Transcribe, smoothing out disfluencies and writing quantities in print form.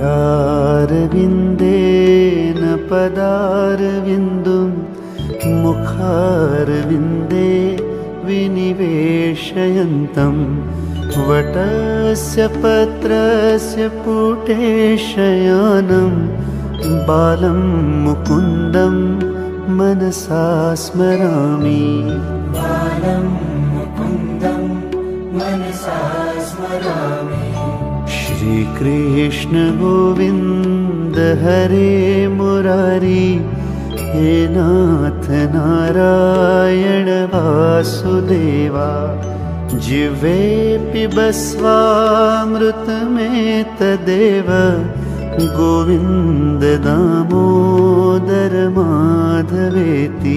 करारविन्देन पदारविन्दुं मुखारविन्दे विनिवेशयन्तं वटस्य पत्रस्य पुटेशयानं बालं मुकुन्दं मनसा स्मरामि श्री कृष्ण गोविंद हरे मुरारी हे नाथ नारायण वासुदेवा जिह्वे पिबस्वामृतमेतदेव गोविंद दामोदर माधवेति।